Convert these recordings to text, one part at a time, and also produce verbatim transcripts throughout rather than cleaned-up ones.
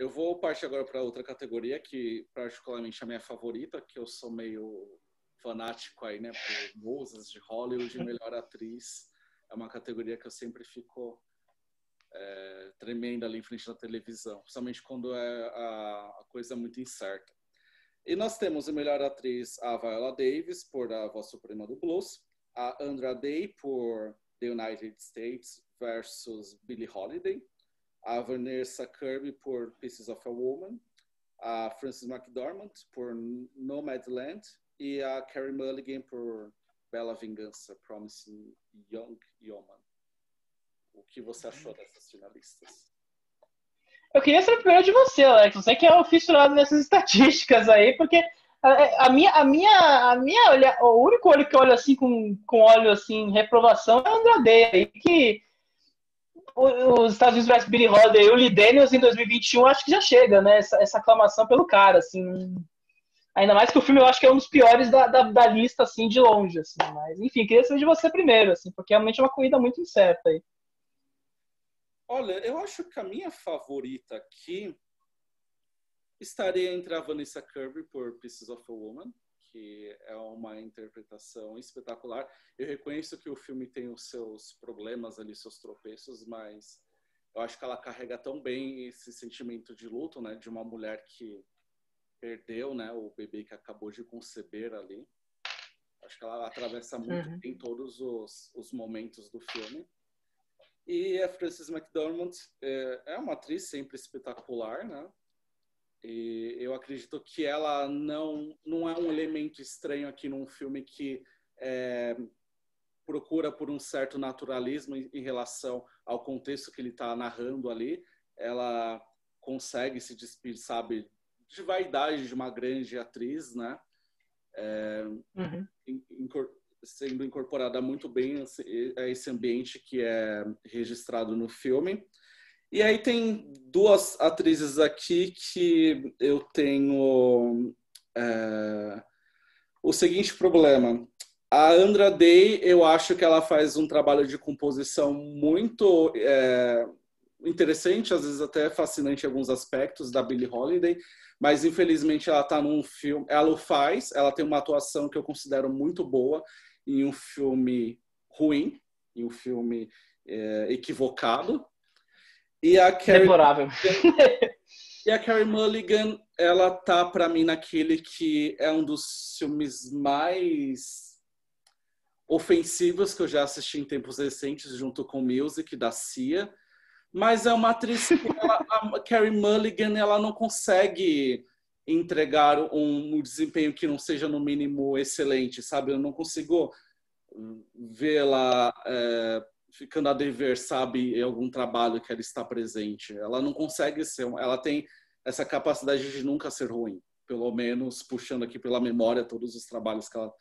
Eu vou partir agora para outra categoria, que particularmente é a minha favorita, que eu sou meio fanático aí, né, por musas de Hollywood, melhor atriz. É uma categoria que eu sempre fico é, tremendo ali em frente da televisão, principalmente quando é a, a coisa muito incerta. E nós temos a melhor atriz, a Viola Davis, por A Voz Suprema do Blues, a Andra Day, por The United States versus. Billie Holiday, a Vanessa Kirby, por Pieces of a Woman, a Frances McDormand, por Nomadland, e a Carey Mulligan, por Bela Vingança, Promising Young Woman. O que você achou dessas finalistas? Eu queria saber primeiro de você, Alex. Você que é o fissurado nessas estatísticas aí, porque a, a minha, a minha, a minha olha, o único olho que eu olho assim com, com olho assim, reprovação é a Andra Day aí, que os Estados Unidos versus. Billie Holiday e o Lee Daniels em dois mil e vinte e um, acho que já chega, né? Essa, essa aclamação pelo cara, assim. Ainda mais que o filme eu acho que é um dos piores da, da, da lista, assim, de longe, assim. Mas, enfim, queria saber de você primeiro, assim, porque realmente é uma corrida muito incerta aí. Olha, eu acho que a minha favorita aqui estaria entre a Vanessa Kirby por Pieces of a Woman, que é uma interpretação espetacular. Eu reconheço que o filme tem os seus problemas ali, seus tropeços, mas eu acho que ela carrega tão bem esse sentimento de luto, né, de uma mulher que perdeu, né, o bebê que acabou de conceber ali. Acho que ela atravessa muito uhum. em todos os, os momentos do filme. E a Frances McDormand é uma atriz sempre espetacular, né? E eu acredito que ela não, não é um elemento estranho aqui num filme que é, procura por um certo naturalismo em, em relação ao contexto que ele está narrando ali. Ela consegue se despir, sabe, de vaidade de uma grande atriz, né? É, uhum. em, em, sendo incorporada muito bem a esse ambiente que é registrado no filme. E aí tem duas atrizes aqui que eu tenho é, o seguinte problema. A Andra Day, eu acho que ela faz um trabalho de composição muito é, interessante, às vezes até fascinante em alguns aspectos, da Billie Holiday, mas infelizmente ela está num filme... Ela o faz, ela tem uma atuação que eu considero muito boa, em um filme ruim, em um filme é, equivocado. E a Carey e a Carey Mulligan, ela tá para mim naquele que é um dos filmes mais ofensivos que eu já assisti em tempos recentes, junto com Music, da Cia. Mas é uma atriz que ela, a Carey Mulligan, ela não consegue entregar um, um desempenho que não seja no mínimo excelente, sabe? Eu não consigo vê-la é, ficando a dever, sabe, em algum trabalho que ela está presente. Ela não consegue ser, ela tem essa capacidade de nunca ser ruim, pelo menos puxando aqui pela memória todos os trabalhos que ela,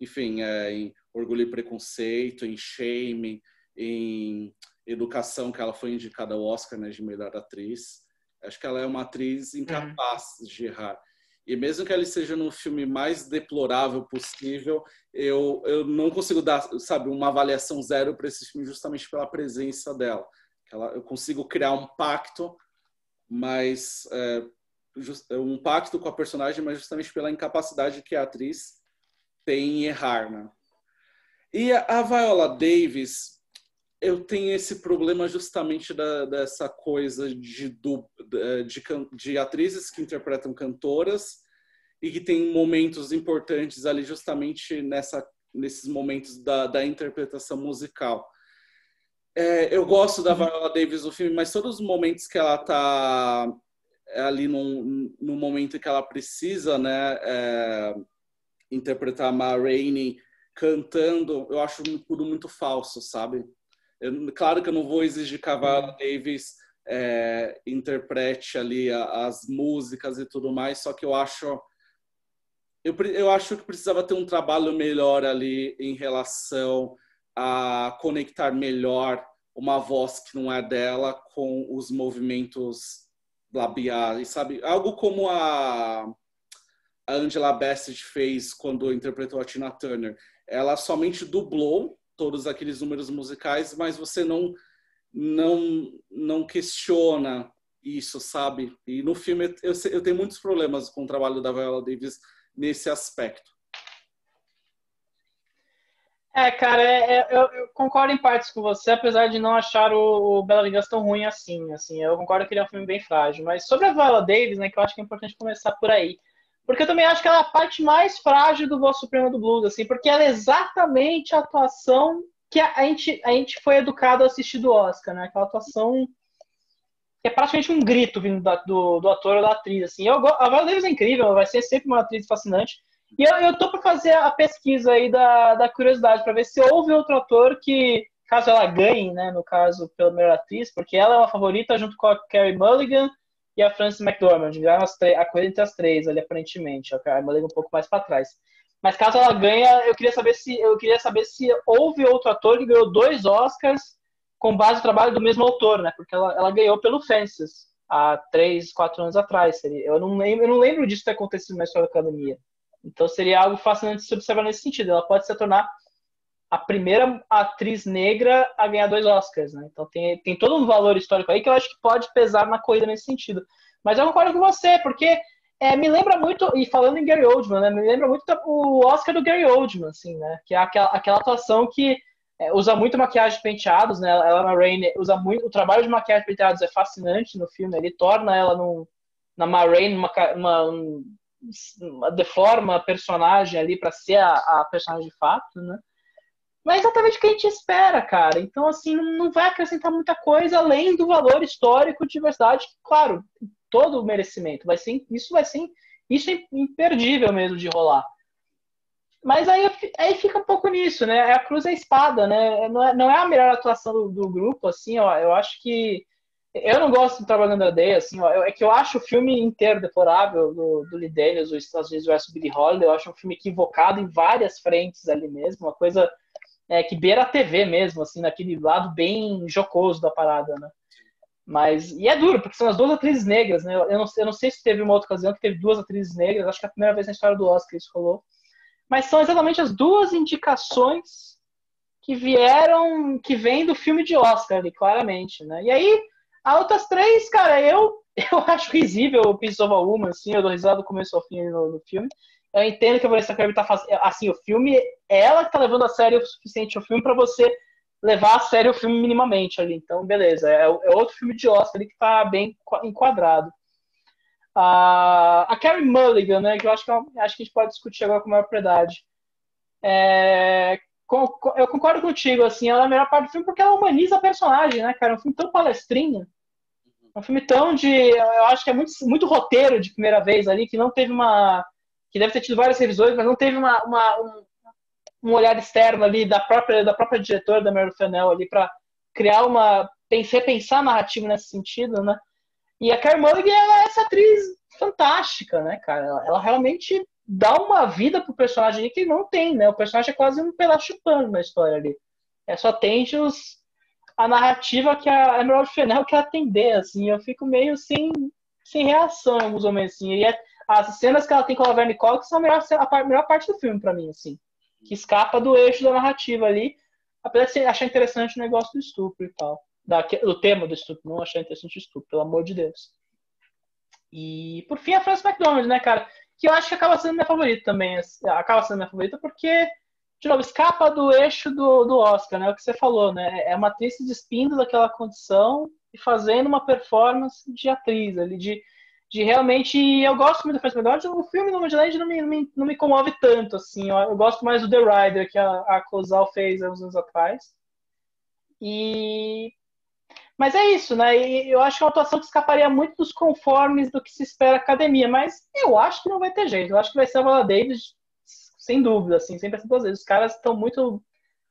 enfim, é, em Orgulho e Preconceito, em Shame, em Educação, que ela foi indicada ao Oscar, né, de melhor atriz. Acho que ela é uma atriz incapaz uhum. de errar. E mesmo que ela esteja no filme mais deplorável possível, eu, eu não consigo dar, sabe, uma avaliação zero para esse filme justamente pela presença dela. Ela, eu consigo criar um pacto, mas é, just, um pacto com a personagem, mas justamente pela incapacidade que a atriz tem em errar, né? E a Viola Davis... Eu tenho esse problema justamente da, dessa coisa de, du, de, de atrizes que interpretam cantoras e que tem momentos importantes ali justamente nessa, nesses momentos da, da interpretação musical. É, eu gosto da Viola Davis no filme, mas todos os momentos que ela está ali num, num momento que ela precisa, né, é, interpretar Ma Rainey cantando, eu acho tudo muito falso, sabe? Eu, claro que eu não vou exigir que a Viola Davis é, interprete ali a, as músicas e tudo mais, só que eu acho eu, eu acho que precisava ter um trabalho melhor ali em relação a conectar melhor uma voz que não é dela com os movimentos labiais, sabe? Algo como a, a Angela Bassett fez quando interpretou a Tina Turner. Ela somente dublou todos aqueles números musicais, mas você não, não, não questiona isso, sabe? E no filme eu, eu tenho muitos problemas com o trabalho da Viola Davis nesse aspecto. É, cara, é, é, eu, eu concordo em partes com você, apesar de não achar o, o Bela Vingança tão ruim assim, assim. Eu concordo que ele é um filme bem frágil. Mas sobre a Viola Davis, né, que eu acho que é importante começar por aí. Porque eu também acho que ela é a parte mais frágil do A Voz Suprema do Blues, assim, porque ela é exatamente a atuação que a gente, a gente foi educado a assistir do Oscar, né? Aquela atuação que é praticamente um grito vindo da, do, do ator ou da atriz, assim. Eu, a Viola Davis é incrível, ela vai ser sempre uma atriz fascinante. E eu, eu tô pra fazer a pesquisa aí da, da curiosidade, pra ver se houve outro ator que, caso ela ganhe, né, no caso, pela melhor atriz, porque ela é uma favorita junto com a Carey Mulligan e a Frances McDormand. Ganharam a coisa entre as três ali, aparentemente. A Carey Mulligan um pouco mais pra trás. Mas caso ela ganhe, eu queria saber se, eu queria saber se houve outro ator que ganhou dois Oscars com base no trabalho do mesmo autor, né? Porque ela, ela ganhou pelo Fences há três, quatro anos atrás. Eu não lembro, eu não lembro disso ter acontecido na história da academia. Então seria algo fascinante de se observar nesse sentido. Ela pode se tornar a primeira atriz negra a ganhar dois Oscars, né? Então tem, tem todo um valor histórico aí que eu acho que pode pesar na corrida nesse sentido. Mas eu concordo com você, porque é, me lembra muito, e falando em Gary Oldman, né, me lembra muito o Oscar do Gary Oldman, assim, né? Que é aquela, aquela atuação que é, usa muito maquiagem de penteados, né? Ela na Rainey usa muito, o trabalho de maquiagem de penteados é fascinante no filme, ele torna ela num, na Ma Rainey uma, uma um, deforma a personagem ali para ser a, a personagem de fato, né? Mas é exatamente o que a gente espera, cara. Então, assim, não vai acrescentar muita coisa além do valor histórico de diversidade, que, claro, todo o merecimento. Vai ser, isso vai ser isso é imperdível mesmo de rolar. Mas aí, aí fica um pouco nisso, né? É a cruz e a espada, né? Não é, não é a melhor atuação do, do grupo, assim, ó. Eu acho que... Eu não gosto do trabalho da Andra Day, assim, ó, eu, é que eu acho o filme inteiro deplorável, do, do Lee Daniels, dos Estados Unidos versus. Billie Holiday. Eu acho um filme equivocado em várias frentes ali mesmo, uma coisa é, que beira a T V mesmo, assim, naquele lado bem jocoso da parada, né? Mas, e é duro, porque são as duas atrizes negras, né? Eu, eu, não, eu não sei se teve uma outra ocasião que teve duas atrizes negras, acho que é a primeira vez na história do Oscar isso rolou. Mas são exatamente as duas indicações que vieram, que vêm do filme de Oscar ali, claramente, né? E aí... As outras três, cara, eu, eu acho risível o Pieces of a Woman, assim, eu dou risada do começo ao fim no, no filme. Eu entendo que a Vanessa Kirby tá fazendo, assim, o filme, ela que tá levando a sério o suficiente o filme pra você levar a sério o filme minimamente ali. Então, beleza, é, é outro filme de Oscar ali que tá bem enquadrado. Ah, a Carey Mulligan, né, que eu acho que, acho que a gente pode discutir agora com maior propriedade. É... Eu concordo contigo, assim, ela é a melhor parte do filme porque ela humaniza a personagem, né, cara? É um filme tão palestrinha. É um filme tão de... Eu acho que é muito, muito roteiro de primeira vez ali, que não teve uma... Que deve ter tido várias revisões, mas não teve uma, uma, um, um olhar externo ali da própria, da própria diretora da Emerald Fennell ali pra criar uma... repensar a narrativa nesse sentido, né? E a Carey Mulligan, ela é essa atriz fantástica, né, cara? Ela, ela realmente... dá uma vida pro personagem ali que ele não tem, né? O personagem é quase um pedaço de pano na história ali. É só tende os, a narrativa que a Emerald Fennell quer atender, assim. Eu fico meio sem, sem reação em alguns momentos, assim. E é, as cenas que ela tem com a Laverne Cox são a melhor, a melhor parte do filme pra mim, assim. Que escapa do eixo da narrativa ali. Apesar de achar interessante o negócio do estupro e tal. Da, o tema do estupro, não achar interessante o estupro, pelo amor de Deus. E, por fim, a Frances McDormand, né, cara? Que eu acho que acaba sendo minha favorita também. Acaba sendo minha favorita porque, de novo, escapa do eixo do, do Oscar, né? É o que você falou, né? É uma atriz se despindo daquela condição e fazendo uma performance de atriz ali, de, de realmente... Eu gosto muito do Frances McDormand, o filme Nomadland não me, não, me, não me comove tanto, assim. Eu, eu gosto mais do The Rider, que a, a Cozal fez há uns anos atrás. E... Mas é isso, né? E eu acho que é uma atuação que escaparia muito dos conformes do que se espera da academia, mas eu acho que não vai ter jeito. Eu acho que vai ser a Viola Davis, sem dúvida, assim, sempre assim duas vezes. Os caras estão muito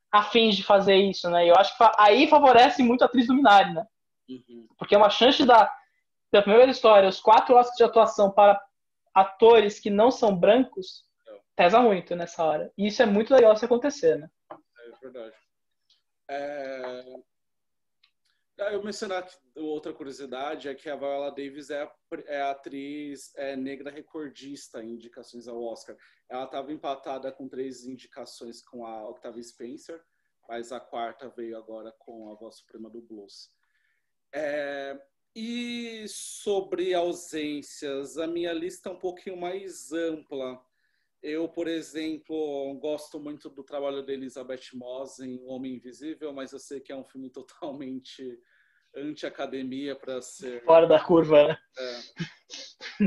afins de fazer isso, né? E eu acho que aí favorece muito a atriz luminária, né? Uhum. Porque é uma chance da, pela primeira história, os quatro Oscars de atuação para atores que não são brancos pesa muito nessa hora. E isso é muito legal se acontecer, né? É verdade. É... Eu mencionar que outra curiosidade é que a Viola Davis é a, é a atriz é, negra recordista em indicações ao Oscar. Ela estava empatada com três indicações com a Octavia Spencer, mas a quarta veio agora com A Voz Suprema do Blues. É, E sobre ausências, a minha lista é um pouquinho mais ampla. Eu, por exemplo, gosto muito do trabalho da Elizabeth Moss em O Homem Invisível, mas eu sei que é um filme totalmente anti-academia para ser... Fora da curva, né? É.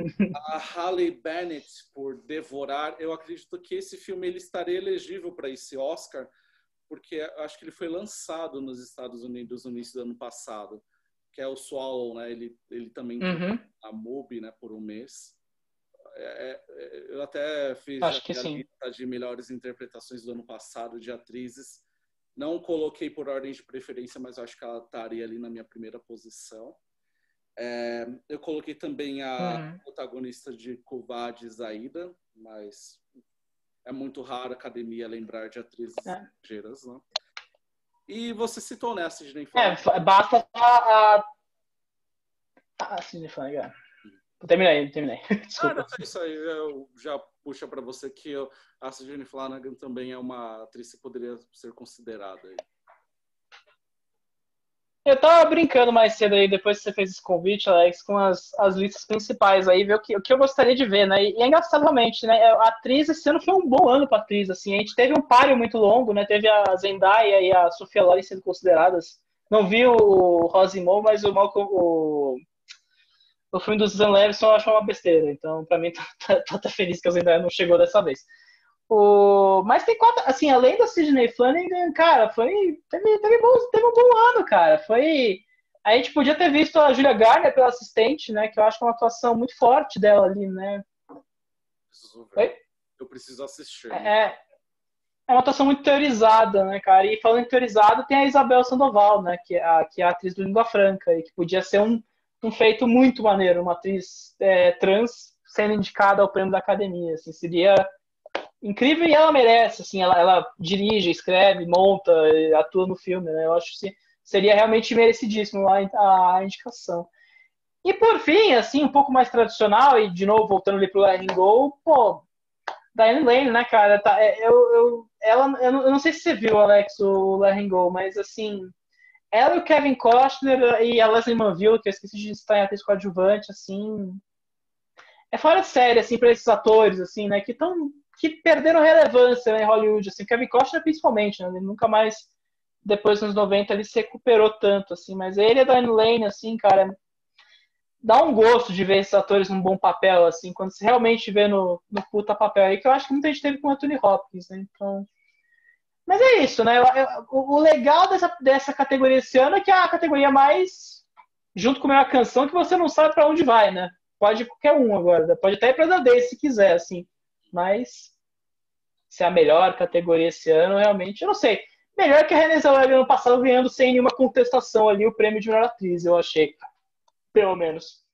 A Halle Bennett, por Devorar, eu acredito que esse filme ele estaria elegível para esse Oscar, porque acho que ele foi lançado nos Estados Unidos no início do ano passado, que é o Swallow, né? Ele, ele também uhum. tem a MUBI, né, por um mês. É, é, eu até fiz acho a lista de melhores interpretações do ano passado de atrizes. Não coloquei por ordem de preferência, mas acho que ela estaria ali na minha primeira posição. É, eu coloquei também a uhum. protagonista de Covarde, Zaida, mas é muito raro a academia lembrar de atrizes é. estrangeiras, né? E você citou, né, a Sidney Flanigan? É, basta a... a, a Sidney Flanigan. Terminei, terminei. Desculpa. Ah, não, é isso aí. Eu já puxo para você que eu, a Sidney Flanigan também é uma atriz que poderia ser considerada. Eu tava brincando mais cedo aí, depois que você fez esse convite, Alex, com as, as listas principais aí, ver o que, o que eu gostaria de ver, né? E é engraçado realmente, né? A atriz, esse ano foi um bom ano pra atriz, assim. A gente teve um páreo muito longo, né? Teve a Zendaya e a Sophia Loren sendo consideradas. Não vi o Rosimond, mas o Malcolm... O... O filme do Zan Levinson eu acho uma besteira, então pra mim tá, tá, tá feliz que a Zendaya não chegou dessa vez. O... Mas tem quatro, assim, além da Sidney Flanigan, cara, foi, teve, teve, bom, teve um bom ano, cara, foi... A gente podia ter visto a Júlia Garner pela assistente, né, que eu acho que é uma atuação muito forte dela ali, né. Preciso ver. Oi? Eu preciso assistir. Né? É, é uma atuação muito teorizada, né, cara, e falando em teorizado tem a Isabel Sandoval, né, que, a, que é a atriz do Língua Franca, e que podia ser um um feito muito maneiro, uma atriz é, trans sendo indicada ao prêmio da academia, assim, seria incrível e ela merece, assim, ela, ela dirige, escreve, monta, atua no filme, né, eu acho que seria realmente merecidíssimo a, a indicação. E por fim, assim, um pouco mais tradicional, e de novo voltando ali pro Letting Go, pô, da Anne Lane, né, cara, tá, eu, eu, ela, eu não sei se você viu, Alex, o Letting Go, mas assim... Ela e o Kevin Costner e a Leslie Manville, que eu esqueci de estar em atriz coadjuvante, assim... É fora de série, assim, pra esses atores, assim, né? Que, tão, que perderam relevância, né, em Hollywood, assim. O Kevin Costner, principalmente, né? Ele nunca mais, depois dos anos noventa, ele se recuperou tanto, assim. Mas ele e a Anne Lane, assim, cara... Dá um gosto de ver esses atores num bom papel, assim. Quando se realmente vê no, no puta papel aí, que eu acho que muita gente teve com o Anthony Hopkins, né? Então... Mas é isso, né? O legal dessa, dessa categoria esse ano é que é a categoria mais, junto com a minha canção, que você não sabe pra onde vai, né? Pode ir qualquer um agora. Pode até ir pra Andra Day, se quiser, assim. Mas se é a melhor categoria esse ano, realmente, eu não sei. Melhor que a Renée Zellweger ano passado, ganhando sem nenhuma contestação ali o prêmio de melhor atriz, eu achei. Pelo menos.